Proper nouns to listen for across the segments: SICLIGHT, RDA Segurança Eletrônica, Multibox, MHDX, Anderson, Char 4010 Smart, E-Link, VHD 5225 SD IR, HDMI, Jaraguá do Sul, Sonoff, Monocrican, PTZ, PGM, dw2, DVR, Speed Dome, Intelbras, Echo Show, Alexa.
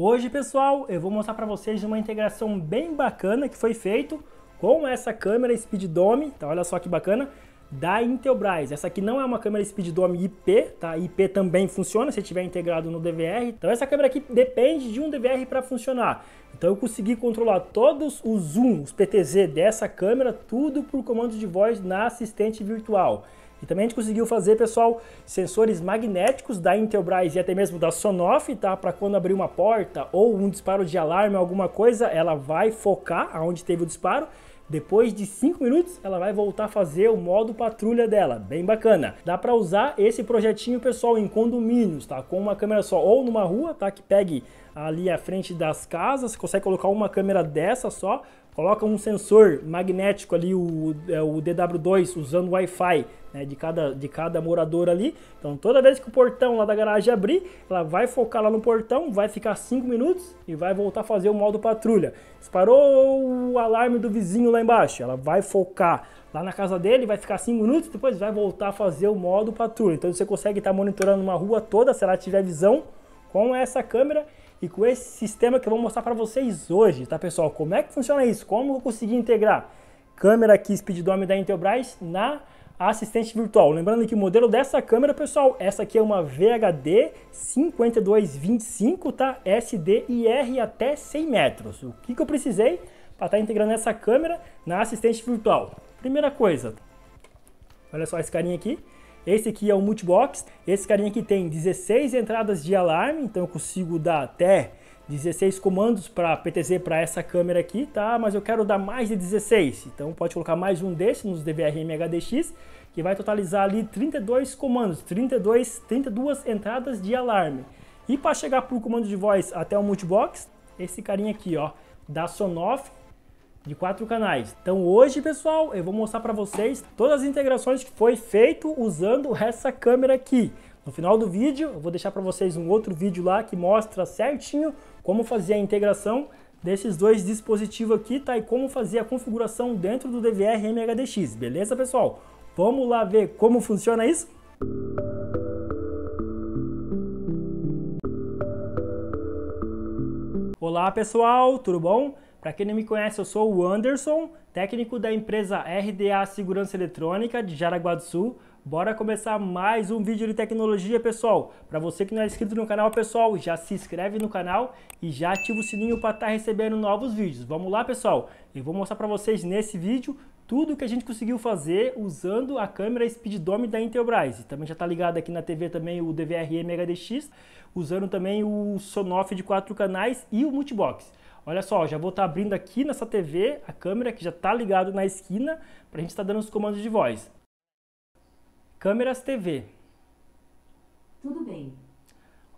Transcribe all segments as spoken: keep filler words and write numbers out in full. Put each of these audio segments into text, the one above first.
Hoje, pessoal, eu vou mostrar para vocês uma integração bem bacana que foi feito com essa câmera Speed Dome, tá? Olha só que bacana, da Intelbras. Essa aqui não é uma câmera Speed Dome I P, tá? I P também funciona se tiver integrado no D V R. Então essa câmera aqui depende de um D V R para funcionar. Então eu consegui controlar todos os zoom, os P T Z dessa câmera, tudo por comando de voz na assistente virtual. E também a gente conseguiu fazer, pessoal, sensores magnéticos da Intelbras e até mesmo da Sonoff, tá? Para quando abrir uma porta ou um disparo de alarme, alguma coisa, ela vai focar aonde teve o disparo. Depois de cinco minutos, ela vai voltar a fazer o modo patrulha dela, bem bacana. Dá para usar esse projetinho, pessoal, em condomínios, tá? Com uma câmera só ou numa rua, tá? Que pegue ali à frente das casas, consegue colocar uma câmera dessa só, coloca um sensor magnético ali, o, o D W dois, usando Wi-Fi, né, de, cada, de cada morador ali. Então toda vez que o portão lá da garagem abrir, ela vai focar lá no portão, vai ficar cinco minutos e vai voltar a fazer o modo patrulha. Disparou o alarme do vizinho lá embaixo, ela vai focar lá na casa dele, vai ficar cinco minutos, depois vai voltar a fazer o modo patrulha. Então você consegue estar monitorando uma rua toda, se ela tiver visão, com essa câmera e com esse sistema que eu vou mostrar para vocês hoje, tá, pessoal? Como é que funciona isso? Como eu consegui integrar câmera aqui Speed Dome da Intelbras na assistente virtual? Lembrando que o modelo dessa câmera, pessoal, essa aqui é uma V H D cinquenta e dois vinte e cinco, tá? S D I R até cem metros. O que que eu precisei para estar integrando essa câmera na assistente virtual? Primeira coisa, olha só esse carinha aqui. Esse aqui é o Multibox, esse carinha aqui tem dezesseis entradas de alarme, então eu consigo dar até dezesseis comandos para P T Z para essa câmera aqui, tá? Mas eu quero dar mais de dezesseis, então pode colocar mais um desse nos D V R M H D X, que vai totalizar ali trinta e dois comandos, trinta e dois, trinta e duas entradas de alarme. E para chegar para o comando de voz até o Multibox, esse carinha aqui, ó, da Sonoff, de quatro canais. Então hoje, pessoal, eu vou mostrar para vocês todas as integrações que foi feito usando essa câmera aqui. No final do vídeo, eu vou deixar para vocês um outro vídeo lá que mostra certinho como fazer a integração desses dois dispositivos aqui, tá? E como fazer a configuração dentro do D V R M H D X, beleza, pessoal? Vamos lá ver como funciona isso? Olá, pessoal, tudo bom? Para quem não me conhece, eu sou o Anderson, técnico da empresa R D A Segurança Eletrônica de Jaraguá do Sul. Bora começar mais um vídeo de tecnologia, pessoal. Para você que não é inscrito no canal, pessoal, já se inscreve no canal e já ativa o sininho para estar recebendo novos vídeos. Vamos lá, pessoal. Eu vou mostrar para vocês nesse vídeo tudo que a gente conseguiu fazer usando a câmera Speed Dome da Intelbras. E também já está ligado aqui na T V também o D V R M H D X, usando também o Sonoff de quatro canais e o Multibox. Olha só, já vou estar abrindo aqui nessa T V a câmera que já está ligada na esquina para a gente estar dando os comandos de voz. Câmeras T V. Tudo bem.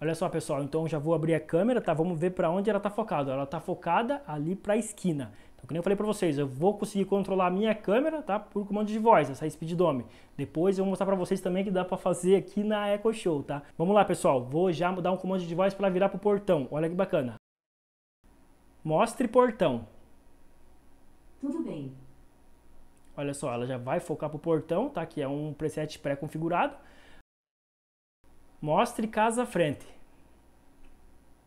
Olha só, pessoal, então já vou abrir a câmera, tá? Vamos ver para onde ela está focada. Ela está focada ali para a esquina. Então, como eu falei para vocês, eu vou conseguir controlar a minha câmera, tá? Por comando de voz, essa Speed Dome. Depois eu vou mostrar para vocês também que dá para fazer aqui na Echo Show, tá? Vamos lá, pessoal. Vou já mudar um comando de voz para virar para o portão. Olha que bacana. Mostre portão. Tudo bem. Olha só, ela já vai focar para o portão, tá? Que é um preset pré-configurado. Mostre casa à frente.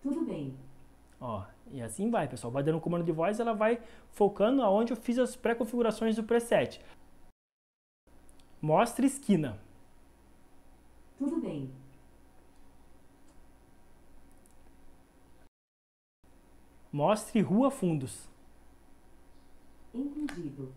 Tudo bem. Ó, e assim vai, pessoal. Vai dando um comando de voz, ela vai focando aonde eu fiz as pré-configurações do preset. Mostre esquina. Tudo bem. Mostre rua fundos. Entendido.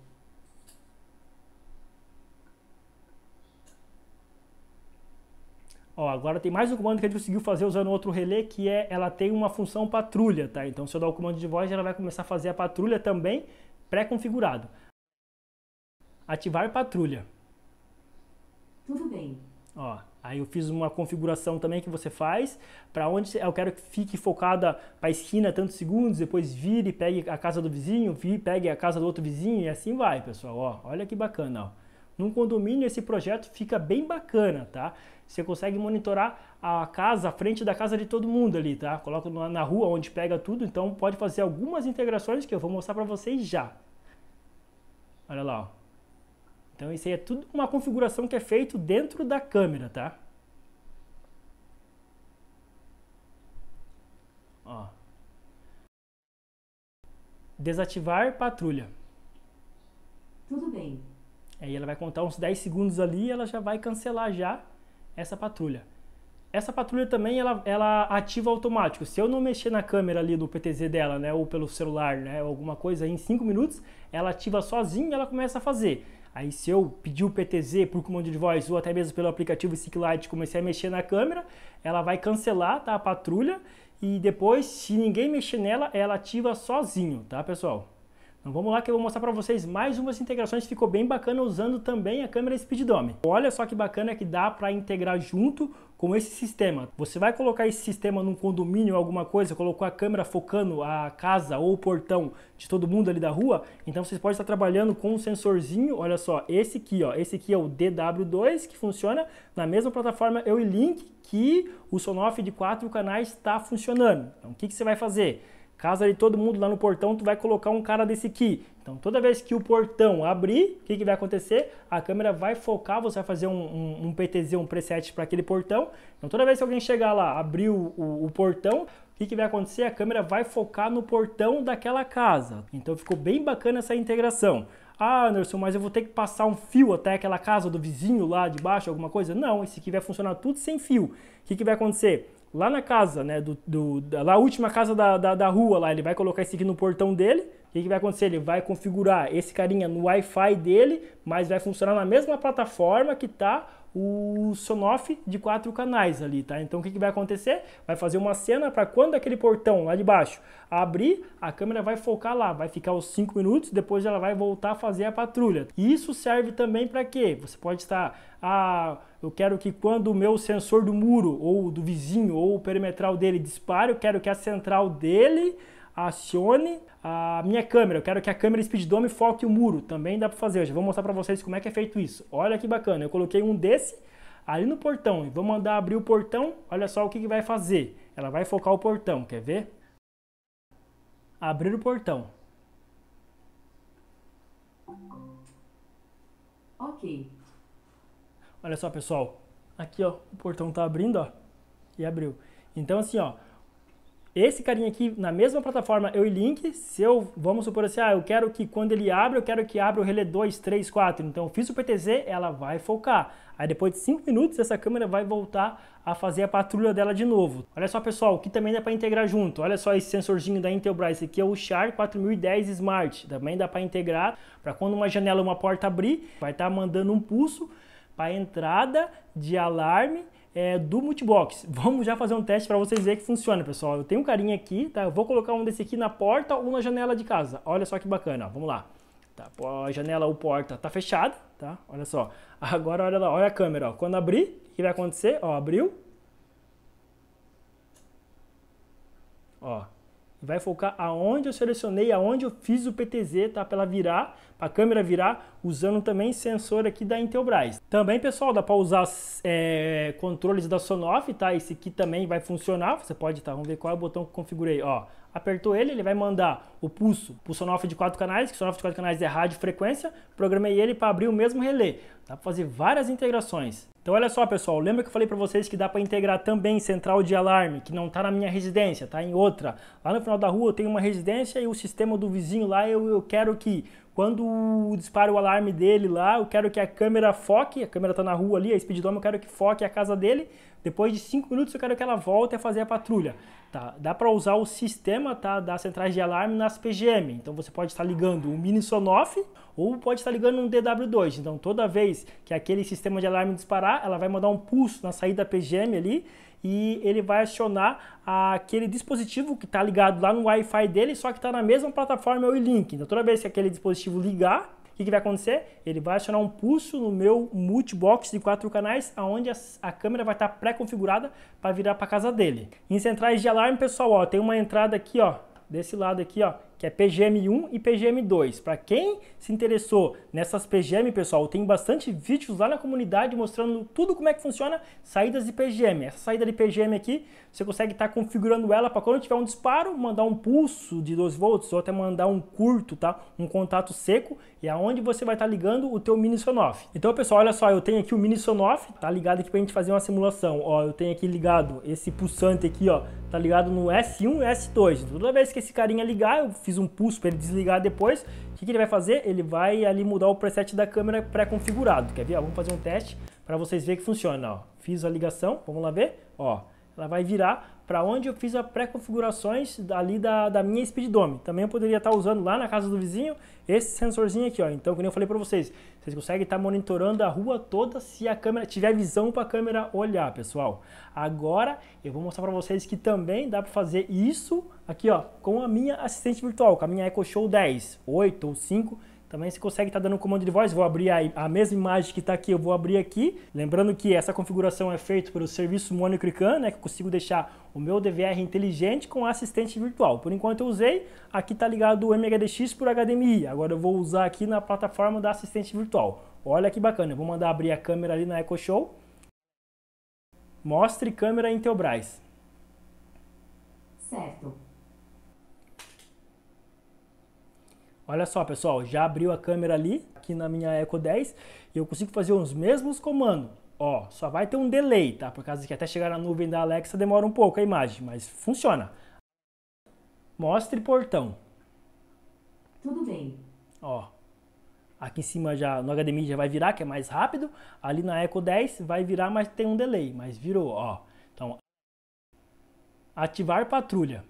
Ó, agora tem mais um comando que a gente conseguiu fazer usando outro relé, que é, ela tem uma função patrulha, tá? Então se eu dar o comando de voz, ela vai começar a fazer a patrulha também, pré-configurado. Ativar patrulha. Tudo bem. Ó, aí eu fiz uma configuração também que você faz, para onde eu quero que fique focada para a esquina tantos segundos, depois vire e pegue a casa do vizinho, vire e pegue a casa do outro vizinho, e assim vai, pessoal. Ó, olha que bacana, ó. Num condomínio esse projeto fica bem bacana, tá? Você consegue monitorar a casa, a frente da casa de todo mundo ali, tá? Coloca na rua onde pega tudo, então pode fazer algumas integrações que eu vou mostrar para vocês já. Olha lá, ó. Então isso aí é tudo uma configuração que é feito dentro da câmera, tá? Ó, desativar patrulha. Tudo bem. Aí ela vai contar uns dez segundos ali e ela já vai cancelar já essa patrulha. Essa patrulha também ela, ela ativa automático. Se eu não mexer na câmera ali do P T Z dela, né, ou pelo celular, né, alguma coisa, aí, em cinco minutos ela ativa sozinha e ela começa a fazer. Aí se eu pedir o P T Z por comando de voz ou até mesmo pelo aplicativo SICLIGHT, comecei a mexer na câmera, ela vai cancelar, tá, a patrulha, e depois, se ninguém mexer nela, ela ativa sozinho, tá, pessoal? Então vamos lá que eu vou mostrar para vocês mais umas integrações, ficou bem bacana usando também a câmera Speed Dome. Olha só que bacana que dá para integrar junto com esse sistema. Você vai colocar esse sistema num condomínio ou alguma coisa, colocou a câmera focando a casa ou o portão de todo mundo ali da rua, então vocês podem estar trabalhando com um sensorzinho, olha só, esse aqui, ó, esse aqui é o D W dois, que funciona na mesma plataforma E-Link que o Sonoff de quatro canais está funcionando. Então o que, que você vai fazer? Caso ali todo mundo lá no portão, tu vai colocar um cara desse aqui. Então toda vez que o portão abrir, o que, que vai acontecer? A câmera vai focar, você vai fazer um, um, um P T Z, um preset para aquele portão. Então toda vez que alguém chegar lá, abrir o, o, o portão, o que, que vai acontecer? A câmera vai focar no portão daquela casa. Então ficou bem bacana essa integração. Ah, Anderson, mas eu vou ter que passar um fio até aquela casa do vizinho lá de baixo, alguma coisa? Não, esse aqui vai funcionar tudo sem fio. O que, que vai acontecer? Lá na casa, né, do, do, da, lá a última casa da, da, da rua, lá, ele vai colocar esse aqui no portão dele. O que, que vai acontecer? Ele vai configurar esse carinha no Wi-Fi dele, mas vai funcionar na mesma plataforma que tá o Sonoff de quatro canais ali, tá? Então o que, que vai acontecer? Vai fazer uma cena para quando aquele portão lá de baixo abrir, a câmera vai focar lá, vai ficar os cinco minutos, depois ela vai voltar a fazer a patrulha. E isso serve também para quê? Você pode estar, ah, eu quero que quando o meu sensor do muro ou do vizinho ou o perimetral dele dispare, eu quero que a central dele acione a minha câmera, eu quero que a câmera Speed Dome foque o muro, também dá para fazer. Eu já vou mostrar para vocês como é que é feito isso. Olha que bacana, eu coloquei um desse ali no portão e vou mandar abrir o portão. Olha só o que, que vai fazer, ela vai focar o portão, quer ver? Abrir o portão. Ok. Olha só, pessoal, aqui, ó, o portão tá abrindo, ó, e abriu. Então assim, ó, esse carinha aqui, na mesma plataforma E-Link, se eu, vamos supor assim, ah, eu quero que quando ele abre, eu quero que abra o relé dois, três, quatro. Então eu fiz o P T Z, ela vai focar. Aí depois de cinco minutos, essa câmera vai voltar a fazer a patrulha dela de novo. Olha só, pessoal, o que também dá para integrar junto. Olha só esse sensorzinho da Intelbras, esse aqui é o Char quatro mil e dez Smart. Também dá para integrar, para quando uma janela ou uma porta abrir, vai estar tá mandando um pulso para a entrada de alarme É, do Multibox. Vamos já fazer um teste para vocês verem que funciona, pessoal. Eu tenho um carinha aqui, tá? Eu vou colocar um desse aqui na porta ou na janela de casa. Olha só que bacana, ó. Vamos lá. Tá, a janela ou porta tá fechada, tá? Olha só. Agora olha lá, olha a câmera, ó. Quando abrir, o que vai acontecer? Ó, abriu. Ó. Vai focar aonde eu selecionei, aonde eu fiz o P T Z, tá? Para ela virar, para a câmera virar, usando também sensor aqui da Intelbras. Também, pessoal, dá para usar é, controles da Sonoff, tá? Esse aqui também vai funcionar. Você pode, tá? Vamos ver qual é o botão que configurei, ó. Apertou ele, ele vai mandar o pulso pro Sonoff de quatro canais, que o Sonoff de quatro canais é rádio frequência. Programei ele para abrir o mesmo relé. Dá para fazer várias integrações. Então olha só, pessoal, lembra que eu falei para vocês que dá para integrar também central de alarme, que não está na minha residência, está em outra. Lá no final da rua eu tenho uma residência e o sistema do vizinho lá, eu, eu quero que quando dispara o alarme dele lá, eu quero que a câmera foque, a câmera está na rua ali, a Speed Dome, eu quero que foque a casa dele. Depois de cinco minutos eu quero que ela volte a fazer a patrulha. Tá? Dá para usar o sistema, tá, da central de alarme nas P G M. Então você pode estar ligando um mini Sonoff ou pode estar ligando um D W dois. Então toda vez que aquele sistema de alarme disparar, ela vai mandar um pulso na saída P G M ali e ele vai acionar aquele dispositivo que está ligado lá no Wi-Fi dele, só que está na mesma plataforma E-Link. Então toda vez que aquele dispositivo ligar, o que, que vai acontecer? Ele vai acionar um pulso no meu Multibox de quatro canais, onde a, a câmera vai estar tá pré-configurada para virar para casa dele. Em centrais de alarme, pessoal, ó, tem uma entrada aqui, ó, desse lado aqui, ó, que é P G M um e P G M dois. Para quem se interessou nessas P G M, pessoal, tem bastante vídeos lá na comunidade mostrando tudo como é que funciona saídas de P G M. Essa saída de P G M aqui, você consegue estar tá configurando ela para quando tiver um disparo, mandar um pulso de doze volts ou até mandar um curto, tá? Um contato seco. E aonde você vai estar ligando o teu mini Sonoff. Então, pessoal, olha só, eu tenho aqui o mini Sonoff, tá ligado aqui pra gente fazer uma simulação. Ó, eu tenho aqui ligado esse pulsante aqui, ó, tá ligado no S um e S dois. Toda vez que esse carinha ligar, eu fiz um pulso para ele desligar depois. O que, que ele vai fazer? Ele vai ali mudar o preset da câmera pré-configurado. Quer ver? Ó, vamos fazer um teste para vocês verem que funciona. Ó, fiz a ligação, vamos lá ver. Ó, ela vai virar para onde eu fiz as pré-configurações ali da, da minha Speed Dome. Também eu poderia estar usando lá na casa do vizinho esse sensorzinho aqui, ó. Então, como eu falei para vocês, vocês conseguem estar monitorando a rua toda se a câmera tiver visão para a câmera olhar, pessoal. Agora, eu vou mostrar para vocês que também dá para fazer isso aqui, ó, com a minha assistente virtual, com a minha Echo Show dez, oito ou cinco. Também você consegue estar dando um comando de voz. Vou abrir a, a mesma imagem que está aqui, eu vou abrir aqui. Lembrando que essa configuração é feita pelo serviço Monocrican, né, que eu consigo deixar o meu D V R inteligente com assistente virtual. Por enquanto eu usei, aqui está ligado o MegaDX por H D M I. Agora eu vou usar aqui na plataforma da assistente virtual. Olha que bacana, eu vou mandar abrir a câmera ali na Echo Show. Mostre câmera Intelbras. Certo. Olha só, pessoal, já abriu a câmera ali, aqui na minha Echo dez, e eu consigo fazer os mesmos comandos. Ó, só vai ter um delay, tá? Por causa que até chegar na nuvem da Alexa demora um pouco a imagem, mas funciona. Mostre portão. Tudo bem. Ó, aqui em cima já, no H D M I já vai virar, que é mais rápido. Ali na Echo dez vai virar, mas tem um delay, mas virou, ó. Então, ativar patrulha.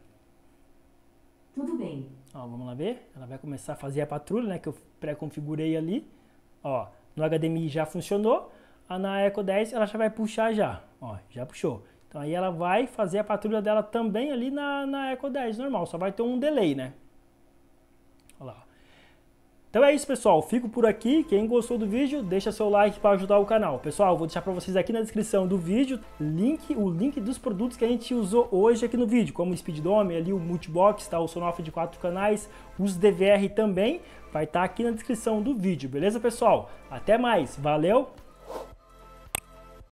Tudo bem. Ó, vamos lá ver, ela vai começar a fazer a patrulha, né, que eu pré-configurei ali, ó, no H D M I já funcionou, na Echo dez ela já vai puxar já, ó, já puxou. Então aí ela vai fazer a patrulha dela também ali na, na Echo dez, normal, só vai ter um delay, né. Olha lá. Então é isso, pessoal, fico por aqui. Quem gostou do vídeo, deixa seu like para ajudar o canal. Pessoal, vou deixar para vocês aqui na descrição do vídeo link, o link dos produtos que a gente usou hoje aqui no vídeo, como o Speed Dome, ali o Multibox, tá? O Sonoff de quatro canais, os D V R também, vai estar tá aqui na descrição do vídeo, beleza, pessoal? Até mais, valeu!